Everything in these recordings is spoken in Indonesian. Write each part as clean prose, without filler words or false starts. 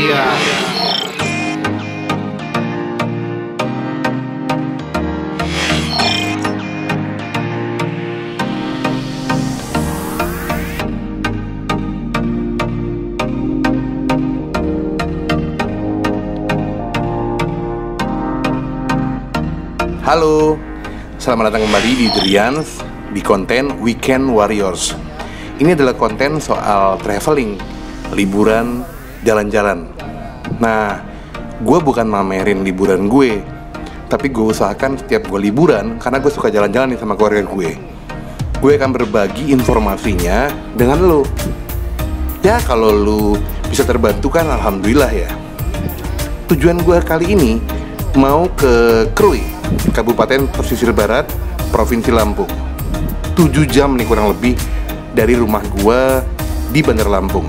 dia. Halo, selamat datang kembali di Drianz di konten Weekend Warriors. Ini adalah konten soal traveling, liburan, jalan-jalan. Nah, gue bukan mamerin liburan gue, tapi gue usahakan setiap gue liburan karena gue suka jalan-jalan nih sama keluarga gue. Gue akan berbagi informasinya dengan lo. Ya, kalau lo bisa terbantu kan alhamdulillah ya. Tujuan gue kali ini mau ke Krui, Kabupaten Pesisir Barat, Provinsi Lampung. 7 jam nih kurang lebih dari rumah gua di Bandar Lampung.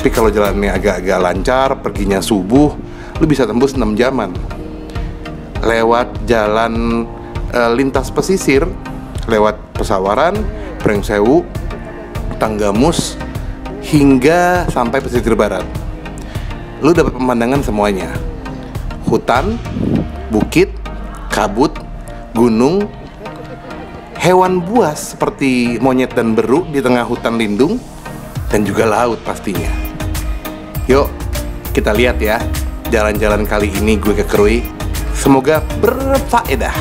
Tapi kalau jalannya agak-agak lancar, perginya subuh, lu bisa tembus 6 jaman. Lewat jalan lintas pesisir, lewat Pesawaran, Pringsewu, Tanggamus, hingga sampai Pesisir Barat. Lu dapat pemandangan semuanya. Hutan, bukit, kabut, gunung, hewan buas seperti monyet dan beruk di tengah hutan lindung, dan juga laut pastinya. Yuk, kita lihat ya jalan-jalan kali ini gue ke Krui. Semoga berfaedah.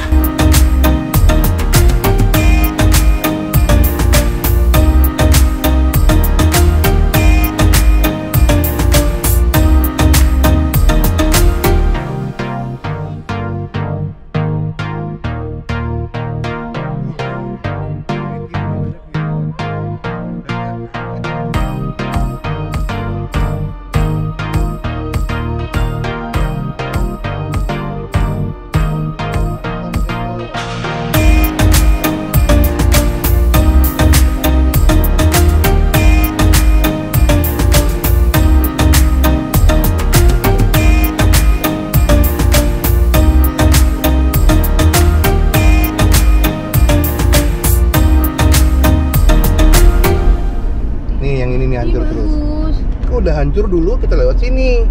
Hancur dulu kita lewat sini.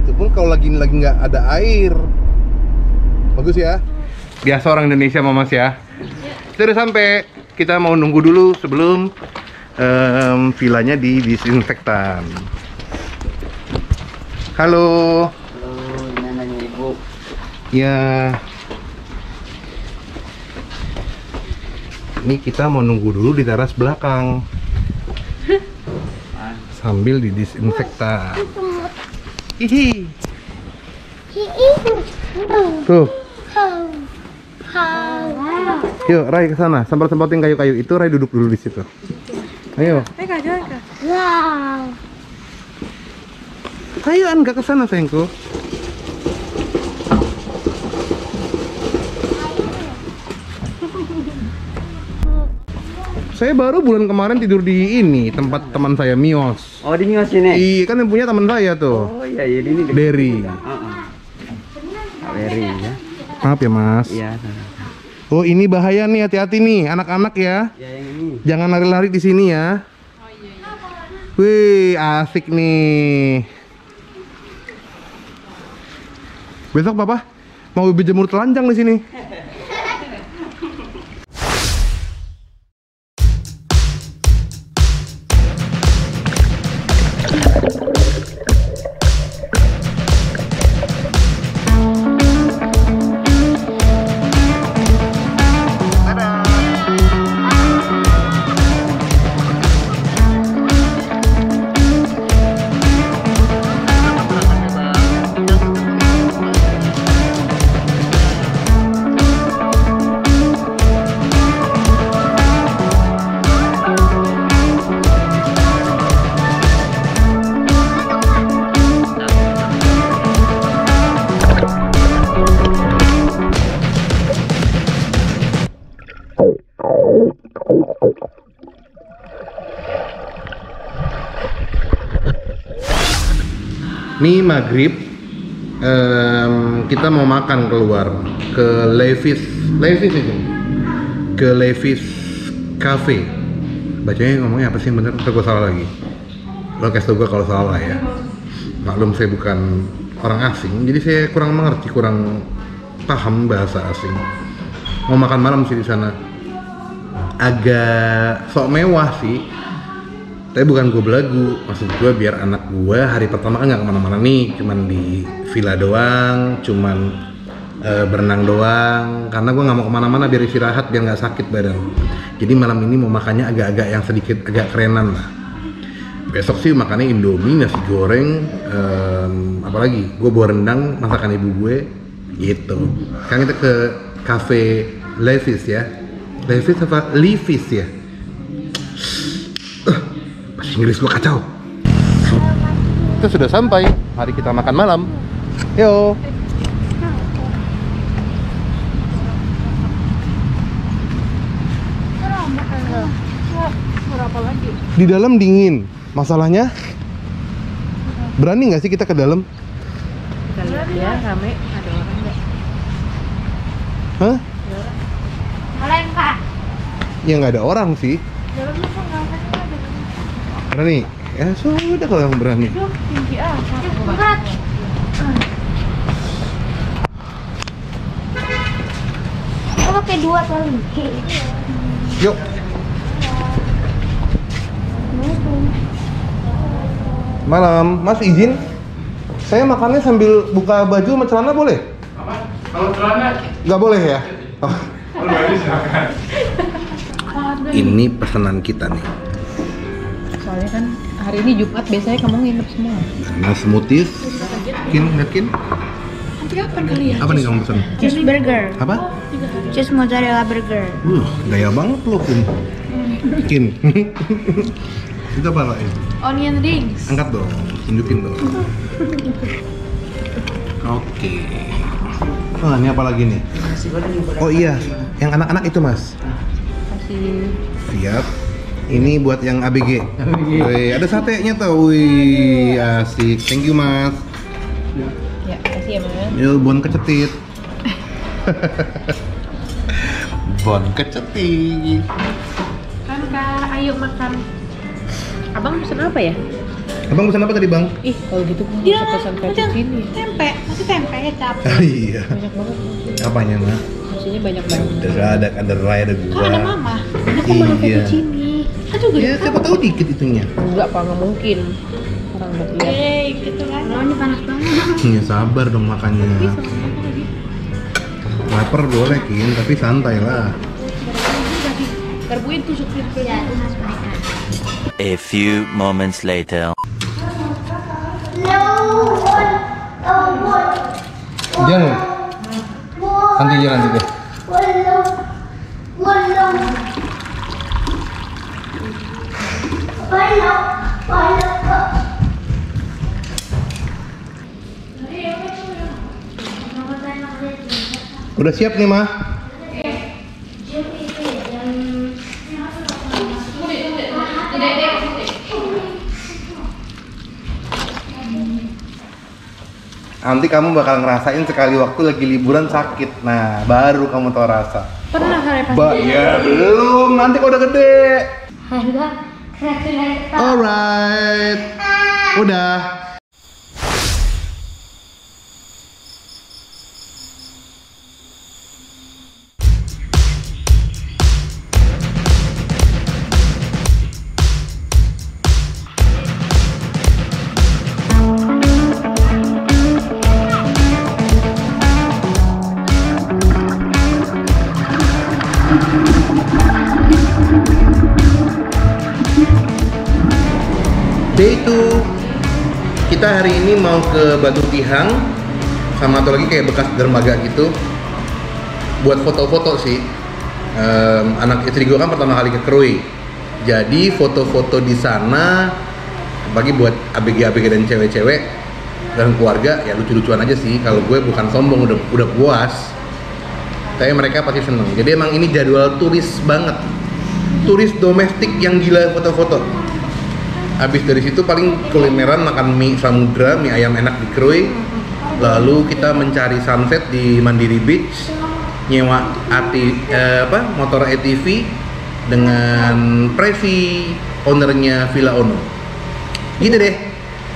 Itu pun kalau lagi nggak ada air. Bagus ya. Biasa orang Indonesia Mas ya. Terus sampai kita mau nunggu dulu sebelum villanya didisinfektan. Halo. Halo, gimana nih Ibu? Ya. Ini kita mau nunggu dulu di teras belakang. Sambil didisinfektan. Hihi. Tuh. Yuk, Rai ke sana. Semprot-semprotin kayu-kayu itu, Rai duduk dulu di situ. Ayo. Ayo, Angga ke sana, sayangku. Saya baru bulan kemarin tidur di ini tempat teman saya Mios. Oh, di Mios ini. Iya, kan yang punya teman saya tuh. Oh iya, jadi ini Derry. Derry ya. Maaf ya, Mas. Iya. Oh, ini bahaya nih, hati-hati nih anak-anak ya. Iya, yang ini. Jangan lari-lari di sini ya. Oh iya. Wih, asik nih. Besok Papa mau jemur telanjang di sini. Ini maghrib, kita mau makan keluar ke Levis itu, ke Levis Cafe. Bacanya ngomongnya apa sih bener? Ntar gue salah lagi. Lo kasih tau gue kalau salah ya. maklum saya bukan orang asing, jadi saya kurang mengerti, kurang paham bahasa asing. Mau makan malam sih di sana agak sok mewah sih, tapi bukan gue belagu, maksud gue biar anak gue hari pertama kan nggak kemana-mana nih, cuman di villa doang, cuman berenang doang, karena gue nggak mau kemana-mana biar istirahat, biar nggak sakit badan. Jadi malam ini mau makannya agak-agak yang sedikit agak kerenan lah. Besok sih makannya indomie, nasi goreng, apalagi gue bawa rendang masakan ibu gue gitu. Sekarang kita ke cafe Levis ya, Levis apa? Leafis ya? Bahasa Inggris gue kacau. Kita sudah sampai, mari kita makan malam. Yo. Di dalam dingin. Masalahnya, berani nggak sih kita ke dalam? Kita lihat ya, rame, ada orang nggak? Hah? Ada orang. Orang Kak? Ya nggak ada orang sih. Dalamnya kok nggak ada orang. Berani? Ya sudah kalau yang berani. Duh, tinggi ah. Berat. Kita pakai dua kali. Yuk. Malam, Mas izin, saya makannya sambil buka baju sama celana boleh? Apa? Kalau celana? Nggak boleh ya? Oh. Ini pesanan kita nih. Soalnya kan hari ini Jumat, biasanya kamu nginep semua. Nah, smoothies. Lihat kin. Apa nih kamu pesan? Cheese burger. Apa? Cheese mozzarella burger. Gaya banget loh Kin. Kin. Kita parain onion rings, angkat dong, tunjukin dong. Oke. Oh, ini apa lagi nih? Oh iya, yang anak-anak itu Mas. Kasih. Siap. Ini buat yang ABG. Wih, ada satenya tuh. Wih, asik. Thank you Mas. Ya, kasih ya Mas. Yo, bon kecetit. Bon kecetit. Kan Kak, ayo makan. Abang pesan apa ya? Abang pesan apa tadi Bang? Ih, kalau gitu gue bisa pesan kayak gini. Tempe, masih tempe kecap. Iya. Banyak banget. Apanya, Mas? Maksudnya banyak banget. Ada raya, ada gua. Kan ada Mama. Aku baru kayak gini. Kan juga. Ya, siapa tahu dikit itunya. Enggak apa enggak mungkin. Orang berlihat. Eh, gitu kan. Ini panas banget. Iya, sabar dong makannya. Laper boleh, Kin, tapi santai lah. Karbuin tuh supir ya, Mas. A few moments later. Jangan. Nanti jalan juga. Udah siap nih, Ma? Nanti kamu bakal ngerasain sekali waktu lagi liburan sakit. Nah, baru kamu tau rasa. Pernah kali pas? Ya, belum. Nanti kok udah gede. Alright. Udah. Kita hari ini mau ke Batu Tihang sama atau lagi kayak bekas dermaga gitu buat foto-foto sih. Anak istri gue kan pertama kali ke Krui, jadi foto-foto di sana bagi buat ABG-ABG dan cewek-cewek dan keluarga ya lucu-lucuan aja sih. Kalau gue bukan sombong, udah puas, tapi mereka pasti seneng. Jadi emang ini jadwal turis banget, turis domestik yang gila foto-foto. Habis dari situ paling kulineran, makan mie samudra, mie ayam enak di Krui. Lalu kita mencari sunset di Mandiri Beach, nyewa motor ATV dengan Previ, ownernya Villa Ono. Gitu deh.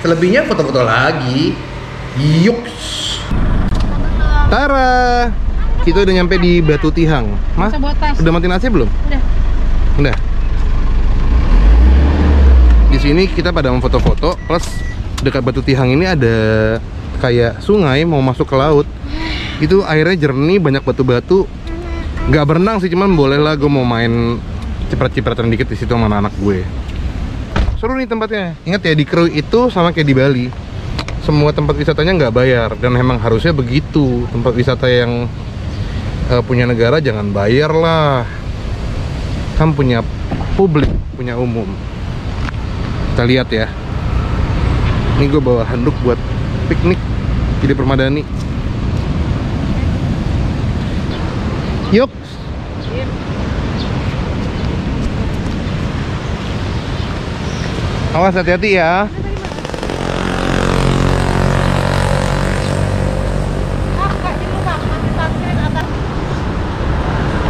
Selebihnya foto-foto lagi. Yuks. Tara, kita udah nyampe di Batu Tihang. Mas, udah matiin AC belum? Udah. Udah. Di sini kita pada memfoto-foto. Plus dekat Batu Tihang ini ada kayak sungai mau masuk ke laut. Itu airnya jernih, banyak batu-batu. Nggak berenang sih, cuman bolehlah gue mau main ciprat-cipratan dikit di situ sama anak gue. Seru nih tempatnya. Ingat ya, di Krui itu sama kayak di Bali, semua tempat wisatanya nggak bayar. Dan emang harusnya begitu. Tempat wisata yang punya negara jangan bayar lah, kan punya publik, punya umum. Kita lihat ya. Ini gue bawa handuk buat piknik, jadi permadani. Yuk. Awas, hati-hati ya.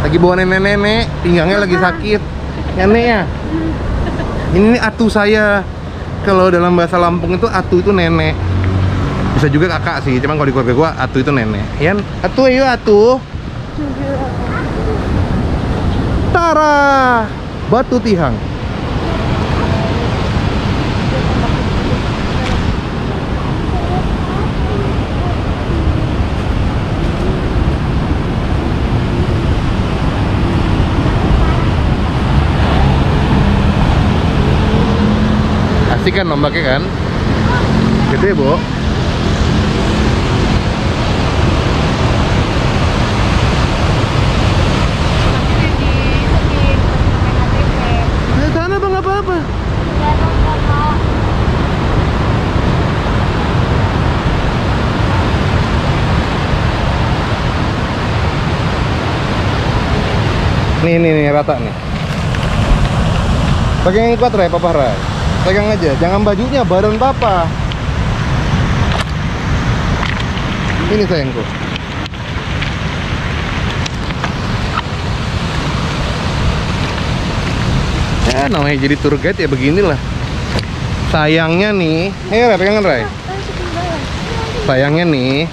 Lagi bawa nenek-nenek, pinggangnya lagi sakit. Nenek ya. Ini atu saya. Kalau dalam bahasa Lampung itu atu itu nenek. Bisa juga kakak sih, cuman kalau di keluarga gua atu itu nenek. Yan, atu ayo atu. Tara, Batu Tihang. Kan ombaknya kan gede, Bu. Di sana Bang, apa-apa? Nih rata nih. Pakai yang kuat, Ray, Papa Ray. Pegang aja, jangan bajunya, badan papa. Ini sayangku. Ya namanya jadi tour guide ya beginilah. Sayangnya nih, ayo Ray, pegangan Ray. Sayangnya nih,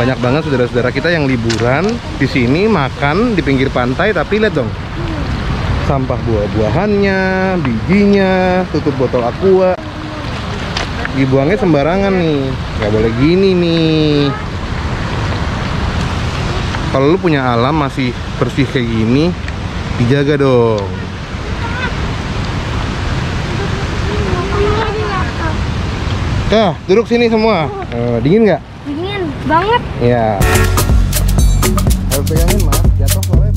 banyak banget saudara-saudara kita yang liburan di sini, makan di pinggir pantai, tapi lihat dong sampah buah-buahannya, bijinya, tutup botol aqua dibuangnya sembarangan nih. Nggak boleh gini nih. Kalau lu punya alam masih bersih kayak gini, dijaga dong. Nah, duduk sini semua. Dingin nggak? Dingin banget. Ya. Harus pegangin, Mas. Jatuh soalnya.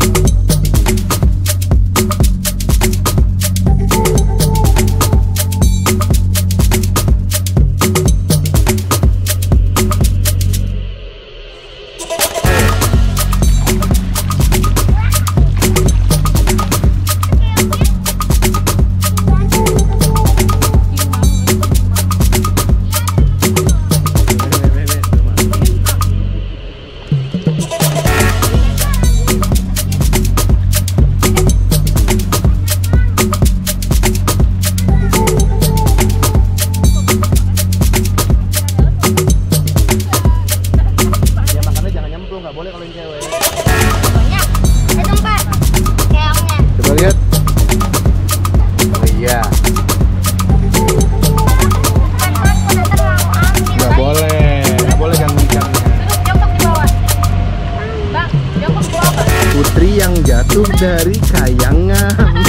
Dari kayangan.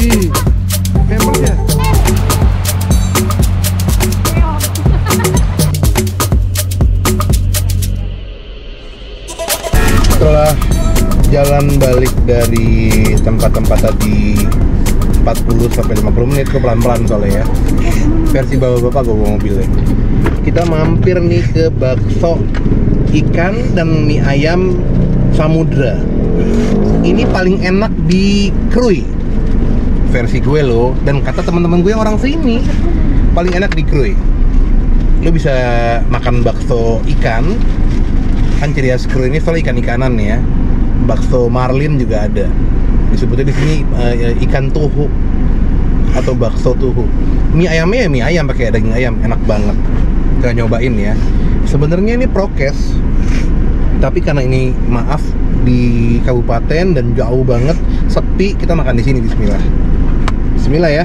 Ih, memang ya. Setelah jalan balik dari tempat-tempat tadi 40-50 menit, ke pelan-pelan soalnya ya. Versi bapak-bapak gue bawa mobilnya. Kita mampir nih ke bakso ikan dan mie ayam samudra. Ini paling enak di Krui versi gue loh, dan kata teman-teman gue orang sini paling enak di Krui. Lo bisa makan bakso ikan, kan ciri khas Krui ini soal ikan-ikanan ya. Bakso marlin juga ada, disebutnya di sini ikan tuhu. atau bakso tuhu. Mie ayamnya ya mie ayam pakai daging ayam, enak banget. Kita nyobain ya. Sebenarnya ini prokes, tapi karena ini maaf di kabupaten dan jauh banget, sepi, kita makan di sini. Bismillah. Bismillah ya.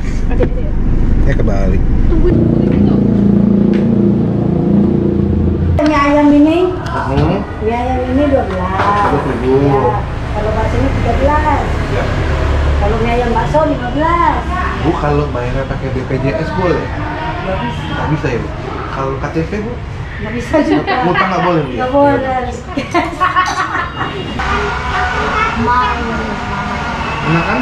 Ya kebalik. Ini ayam ini. Ya ayam ini 12. Ya. Kalau bakso ini 13. Ya. Kalau ayam bakso 15. Bu kalau bayarnya pakai BPJS boleh? Nggak bisa. Nggak bisa ya Bu. Kalau KTP Bu? Nggak bisa juga. Mutang nggak boleh Bu? Nggak boleh. Enak kan?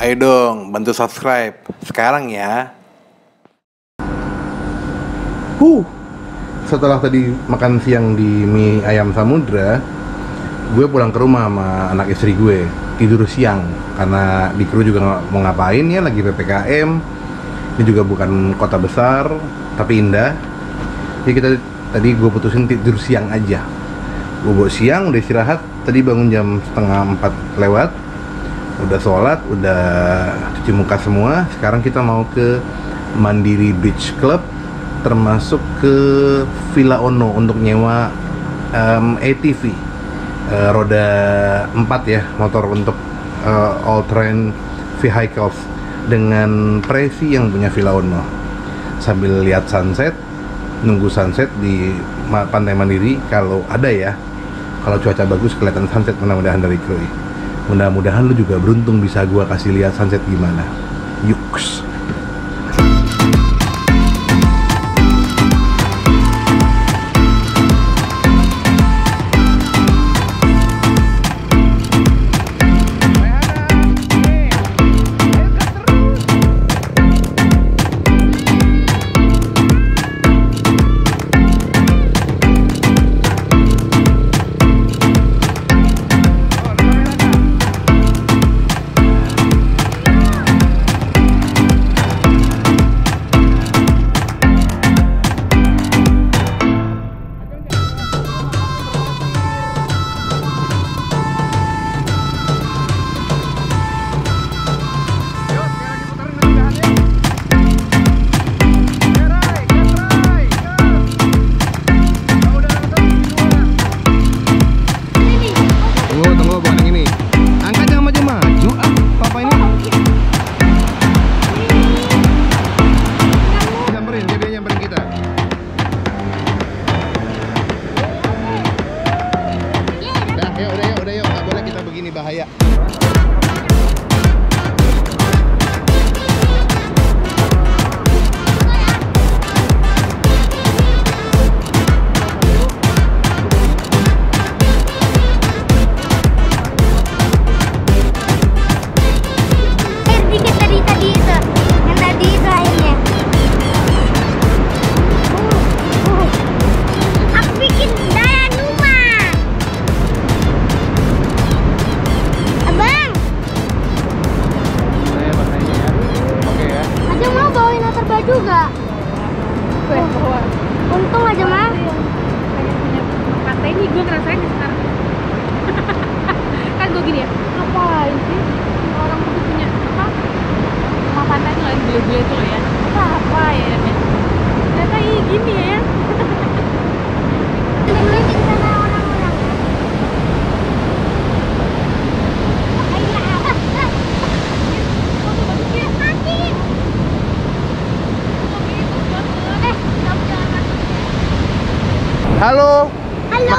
Ayo dong, bantu subscribe sekarang ya. Setelah tadi makan siang di mie ayam Samudra, gue pulang ke rumah sama anak istri gue, tidur siang karena di Krui juga nggak mau ngapain ya, lagi PPKM. Ini juga bukan kota besar tapi indah. Jadi kita tadi gue putusin tidur siang aja. Gue bawa siang, udah istirahat. Tadi bangun jam 3:30 lewat. Udah sholat, udah cuci muka semua. Sekarang kita mau ke Mandiri Beach Club, termasuk ke Villa Ono untuk nyewa ATV, roda 4 ya, motor untuk all terrain vehicles, dengan presi yang punya Villa Ono. Sambil lihat sunset, nunggu sunset di pantai Mandiri kalau ada ya. Kalau cuaca bagus kelihatan sunset, mudah-mudahan dari Krui. Mudah-mudahan lu juga beruntung bisa gua kasih lihat sunset gimana. Yuks.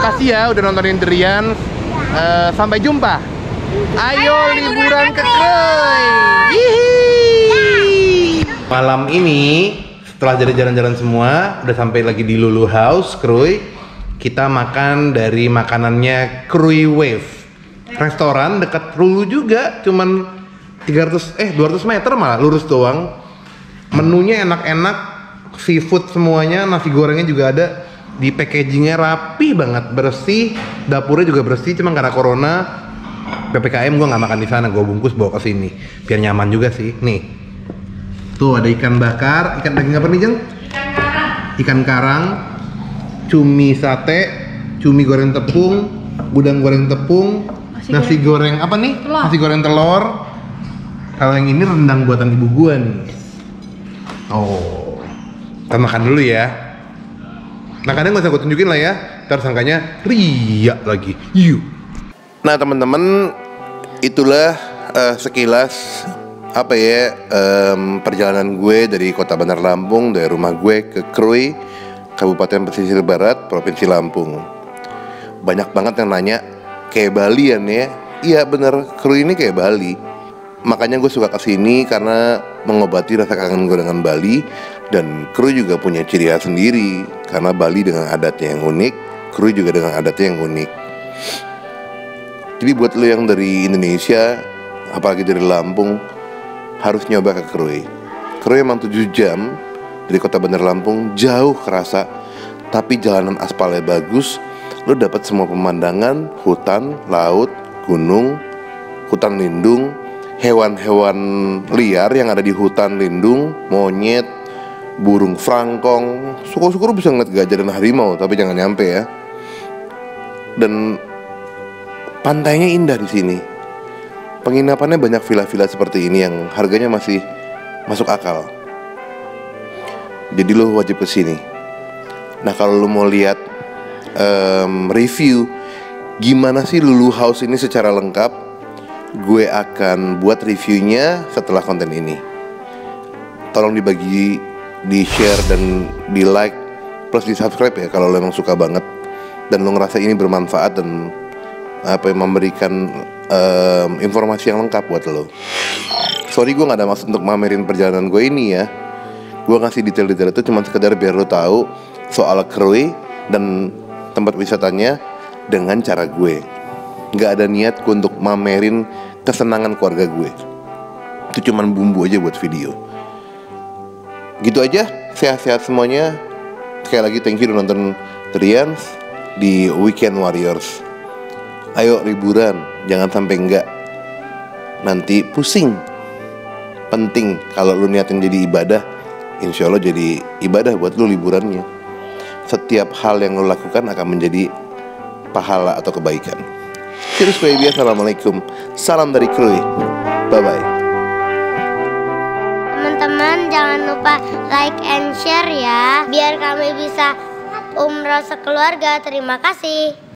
Makasih ya udah nontonin Drianz ya. Sampai jumpa. Ayo liburan ke Krui. Malam ini setelah jalan-jalan semua, udah sampai lagi di Lulu House, Krui. Kita makan dari makanannya Krui Wave. Restoran dekat Lulu juga, cuman 200 meter malah, lurus doang. Menunya enak-enak, seafood semuanya, nasi gorengnya juga ada. Di packagingnya rapi banget, bersih, dapurnya juga bersih. Cuma karena corona PPKM gue nggak makan di sana, gue bungkus bawa ke sini biar nyaman juga sih. Nih, tuh ada ikan bakar, ikan daging apa nih Jeng? Ikan karang, cumi sate, cumi goreng tepung, udang goreng tepung, nasi goreng apa nih? Telur. Nasi goreng telur. Kalau yang ini rendang buatan ibu gue nih. Oh, kita makan dulu ya. Nah, kadang nggak usah gue tunjukin lah ya, ntar sangkanya ria lagi. Yuk. Nah teman-teman, itulah sekilas apa ya perjalanan gue dari kota Bandar Lampung, dari rumah gue ke Krui, Kabupaten Pesisir Barat, Provinsi Lampung. Banyak banget yang nanya kayak Balian ya. Iya bener, Krui ini kayak Bali. Makanya gue suka kesini karena mengobati rasa kangen gue dengan Bali. Dan Krui juga punya ciri khas sendiri, karena Bali dengan adatnya yang unik, Krui juga dengan adatnya yang unik. Jadi buat lo yang dari Indonesia, apalagi dari Lampung, harus nyoba ke Krui. Krui emang 7 jam dari kota Bandar Lampung, jauh kerasa, tapi jalanan aspalnya bagus. Lo dapat semua pemandangan, hutan, laut, gunung, hutan lindung, hewan-hewan liar yang ada di hutan lindung, monyet, burung frangkong, syukur-syukur bisa ngeliat gajah dan harimau, tapi jangan nyampe ya. Dan pantainya indah di sini. Penginapannya banyak villa-villa seperti ini yang harganya masih masuk akal. Jadi lo wajib kesini. Nah kalau lo mau lihat review gimana sih Lulu House ini secara lengkap, gue akan buat reviewnya setelah konten ini. Tolong dibagi, di share dan di like plus di subscribe ya kalau lo emang suka banget dan lo ngerasa ini bermanfaat dan apa yang memberikan informasi yang lengkap buat lo. Sorry gue nggak ada maksud untuk mamerin perjalanan gue ini ya. Gue ngasih detail-detail itu cuma sekedar biar lo tahu soal Krui dan tempat wisatanya dengan cara gue. Nggak ada niat gue untuk mamerin kesenangan keluarga gue. Itu cuma bumbu aja buat video. Gitu aja, sehat-sehat semuanya. Sekali lagi thank you udah nonton Drianz di Weekend Warriors. Ayo liburan, jangan sampai enggak. Nanti pusing. Penting kalau lu niatin jadi ibadah, insya Allah jadi ibadah buat lu liburannya. Setiap hal yang lu lakukan akan menjadi pahala atau kebaikan. Cheers baby, assalamualaikum. Salam dari Krui. Bye-bye. Teman-teman jangan lupa like and share ya, biar kami bisa umroh sekeluarga. Terima kasih.